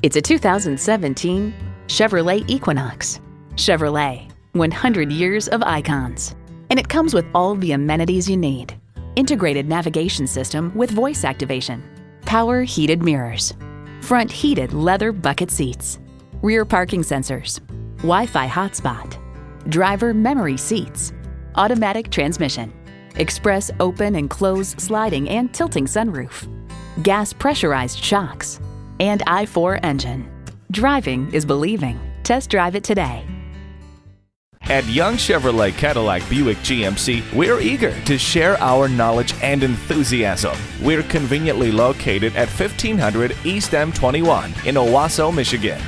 It's a 2017 Chevrolet Equinox. Chevrolet, 100 years of icons. And it comes with all the amenities you need. Integrated navigation system with voice activation. Power heated mirrors. Front heated leather bucket seats. Rear parking sensors. Wi-Fi hotspot. Driver memory seats. Automatic transmission. Express open and close sliding and tilting sunroof. Gas pressurized shocks. And I-4 engine. Driving is believing. Test drive it today. At Young Chevrolet Cadillac Buick GMC, we're eager to share our knowledge and enthusiasm. We're conveniently located at 1500 East M21 in Owasso, Michigan.